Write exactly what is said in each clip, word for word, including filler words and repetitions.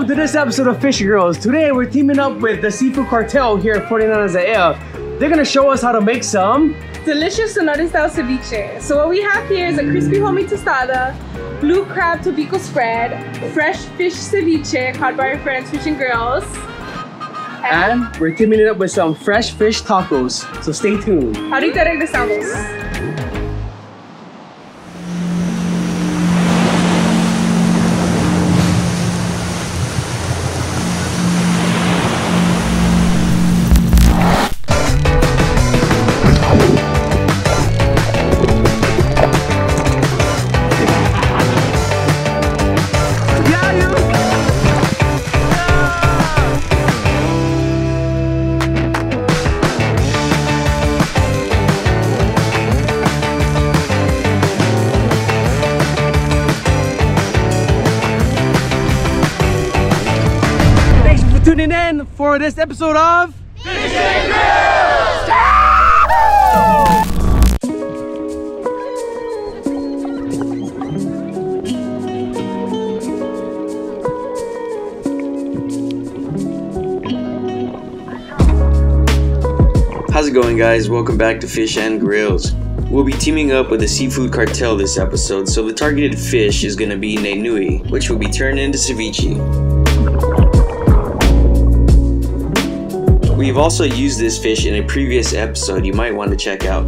welcome to this episode of Fish Girls. Today we're teaming up with the Seafood Cartel here at forty-nine Za'ea. They're gonna show us how to make some delicious Sonoran style ceviche. So what we have here is a crispy homemade tostada, blue crab tobiko spread, fresh fish ceviche caught by our friends Fish N Grillz. And, and we're teaming it up with some fresh fish tacos. So stay tuned. Ahorita regresamos. Tuning in for this episode of Fish N Grillz! Ah! How's it going, guys? Welcome back to Fish N Grillz. We'll be teaming up with the Seafood Cartel this episode, so the targeted fish is going to be Nenue, which will be turned into ceviche. We've also used this fish in a previous episode you might want to check out.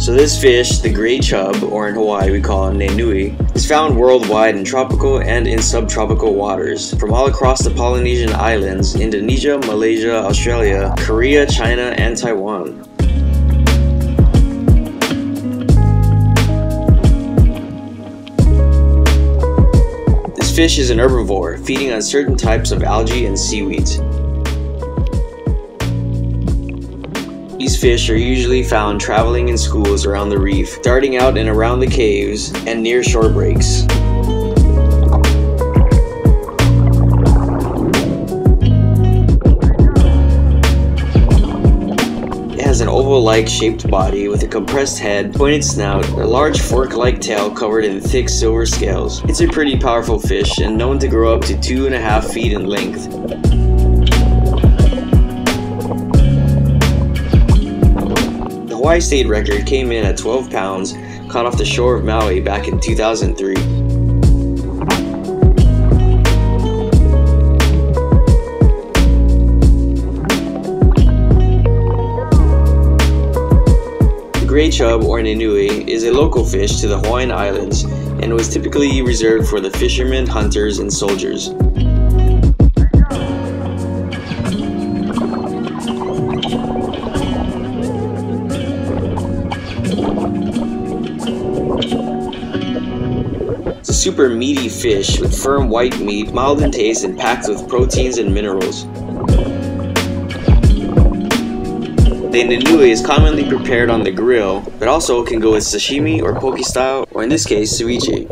So this fish, the gray chub, or in Hawaii we call it Nenue, is found worldwide in tropical and in subtropical waters from all across the Polynesian islands, Indonesia, Malaysia, Australia, Korea, China, and Taiwan. Fish is an herbivore, feeding on certain types of algae and seaweeds. These fish are usually found traveling in schools around the reef, darting out and around the caves, and near shore breaks. It has an oval-like shaped body with a compressed head, pointed snout, a large fork-like tail covered in thick silver scales. It's a pretty powerful fish and known to grow up to two and a half feet in length. The Hawaii state record came in at twelve pounds, caught off the shore of Maui back in two thousand three. Gray chub, or Nenue, is a local fish to the Hawaiian Islands and was typically reserved for the fishermen, hunters, and soldiers. It's a super meaty fish with firm white meat, mild in taste, and packed with proteins and minerals. The Nenue is commonly prepared on the grill, but also can go with sashimi or poke style, or in this case, ceviche.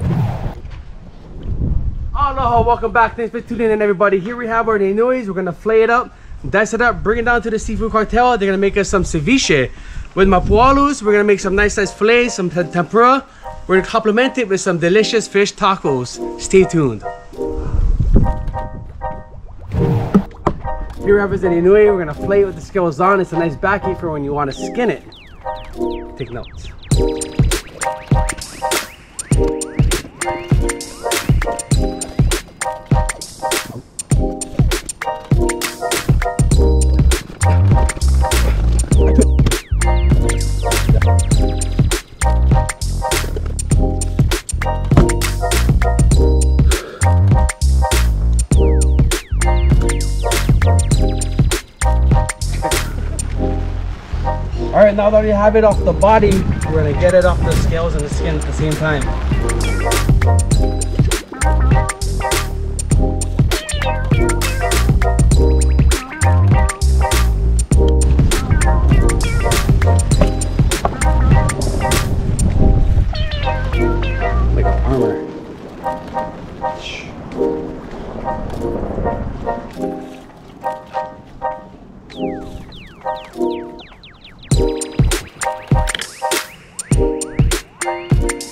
Aloha, welcome back. Thanks for tuning in, everybody. Here we have our Nenues. We're gonna flay it up, dice it up, bring it down to the Seafood Cartel. They're gonna make us some ceviche. With Mapu Olus, we're gonna make some nice nice fillets, some tempura. We're gonna complement it with some delicious fish tacos. Stay tuned. Here we have is the Nenue. We're gonna flay it with the scales on. It's a nice backy for when you want to skin it. Take notes. Alright, now that we have it off the body, we're going to get it off the scales and the skin at the same time. Like armor. Thank you.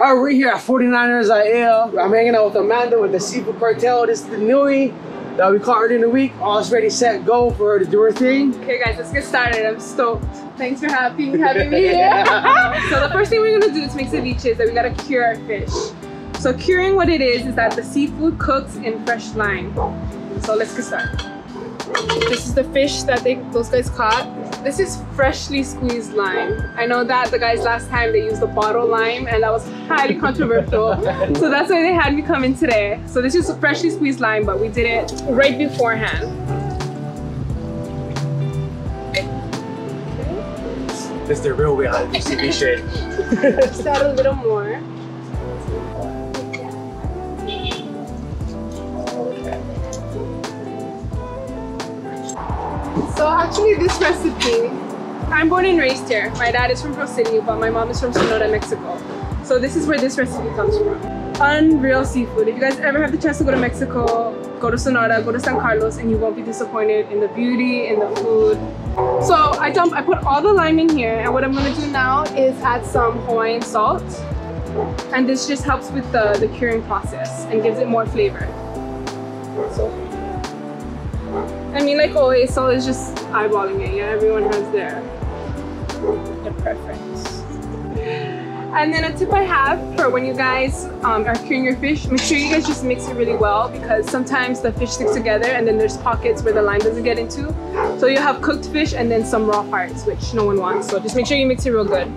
All right, we're here at forty-niners I L. I'm hanging out with Amanda with the Seafood Cartel. This is the Nenue that we caught earlier in the week. All is ready, set, go for her to do her thing. Okay guys, let's get started. I'm stoked. Thanks for having, having me here. So the first thing we're gonna do to make ceviche is that we gotta cure our fish. So curing what it is, is that the seafood cooks in fresh lime. So let's get started. This is the fish that they, those guys caught. This is freshly squeezed lime. I know that the guys last time they used the bottle lime and that was highly controversial. So that's why they had me come in today. So this is a freshly squeezed lime, but we did it right beforehand. Okay. This is the real way how to do ceviche. Just add a little more. So actually this recipe, I'm born and raised here. My dad is from Procidio, but my mom is from Sonora, Mexico. So this is where this recipe comes from. Unreal seafood. If you guys ever have the chance to go to Mexico, go to Sonora, go to San Carlos, and you won't be disappointed in the beauty, in the food. So I dump, I put all the lime in here, and what I'm gonna do now is add some Hawaiian salt. And this just helps with the, the curing process and gives it more flavor. So, I mean, like always, salt is just eyeballing it, yeah? Everyone has their, their preference. And then a tip I have for when you guys um, are curing your fish, make sure you guys just mix it really well, because sometimes the fish sticks together and then there's pockets where the lime doesn't get into. So you'll have cooked fish and then some raw parts, which no one wants. So just make sure you mix it real good.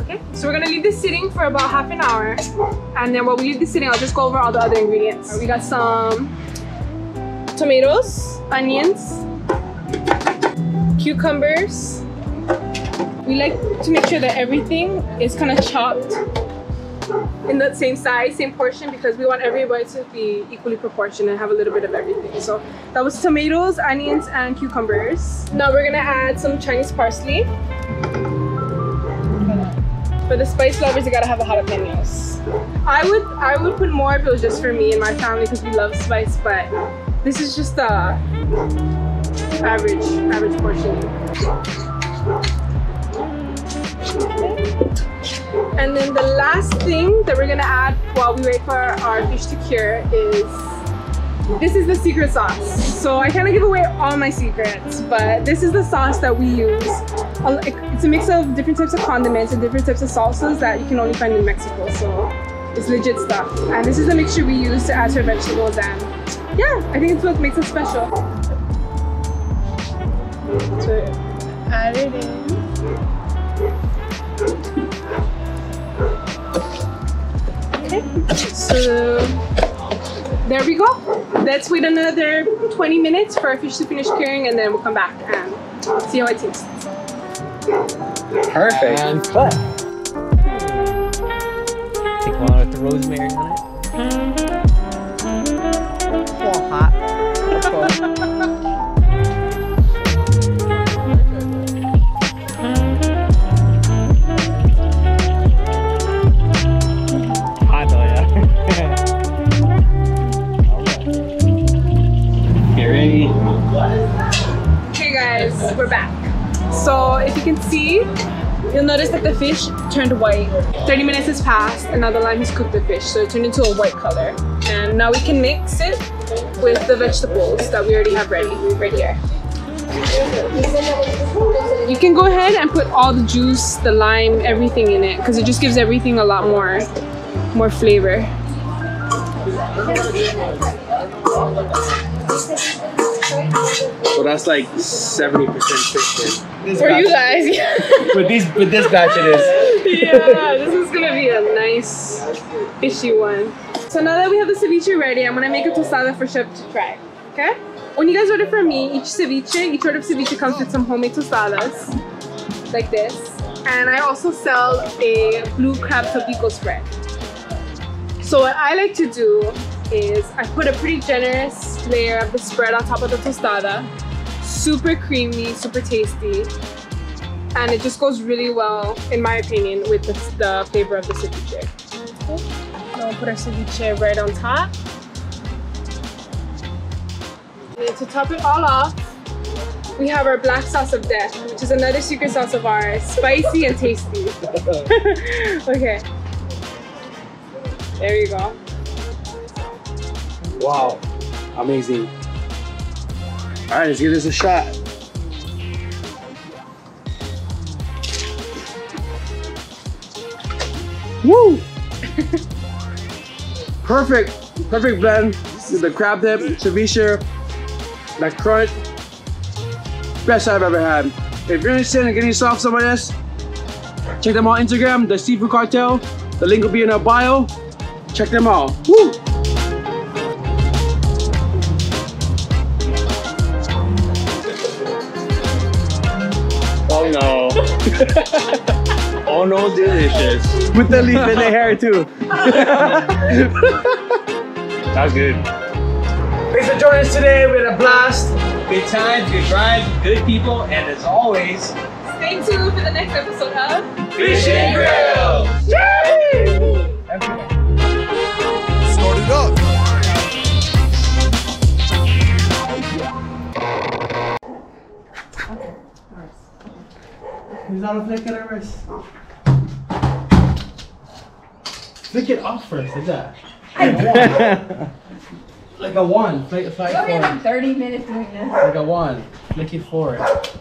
Okay, so we're gonna leave this sitting for about half an hour. And then while we leave this sitting, I'll just go over all the other ingredients. We got some tomatoes, onions, cucumbers. We like to make sure that everything is kind of chopped in the same size, same portion, because we want everybody to be equally proportioned and have a little bit of everything. So that was tomatoes, onions, and cucumbers. Now we're gonna add some Chinese parsley. For the spice lovers, you gotta have the jalapenos. I would, I would put more if it was just for me and my family, because we love spice, but this is just the average, average portion. And then the last thing that we're gonna add while we wait for our fish to cure is, this is the secret sauce. So I kind of give away all my secrets, but this is the sauce that we use. It's a mix of different types of condiments and different types of salsas that you can only find in Mexico. So it's legit stuff. And this is the mixture we use to add to our vegetables, and yeah, I think it's what makes it special. So add it in. Okay, so there we go. Let's wait another twenty minutes for our fish to finish curing, and then we'll come back and see how it tastes. Perfect. And cut. Take one with the rosemary on it. Okay guys, we're back. So if you can see, you'll notice that the fish turned white. thirty minutes has passed and now the lime has cooked the fish, so it turned into a white color. And now we can mix it with the vegetables that we already have ready, right here. You can go ahead and put all the juice, the lime, everything in it, because it just gives everything a lot more, more flavor. So that's like seventy percent fish then. For batch, you guys, yeah. But these, but this batch it is. Yeah, this is gonna be a nice fishy one. So now that we have the ceviche ready, I'm gonna make a tostada for Chef to try, okay? When you guys order from me, each ceviche, each order of ceviche comes with some homemade tostadas, like this. And I also sell a blue crab tabico spread. So what I like to do is I put a pretty generous layer of the spread on top of the tostada. Super creamy, super tasty, and it just goes really well, in my opinion, with the, the flavor of the ceviche. Okay. So we'll put our ceviche right on top. And to top it all off, we have our black sauce of death, which is another secret sauce of ours. Spicy and tasty. Okay. There you go. Wow, amazing. All right, let's give this a shot. Woo! Perfect, perfect blend. This is the crab dip, ceviche, that crunch. Best I've ever had. If you're interested in getting soft some of this, check them out on Instagram, The Seafood Cartel. The link will be in our bio. Check them out. Woo! Oh no. Oh no, delicious. With the leaf in the hair too. That's good. Thanks for joining us today. We had a blast. Good times, good vibes, good people, and as always, stay tuned for the next episode of Fish N Grillz. Yay! Start it up. He's not a flick at her wrist. Flick it off first, is that? I like a one. Flick, flick forward. Like thirty minutes doing this. Like a one. Flick it forward.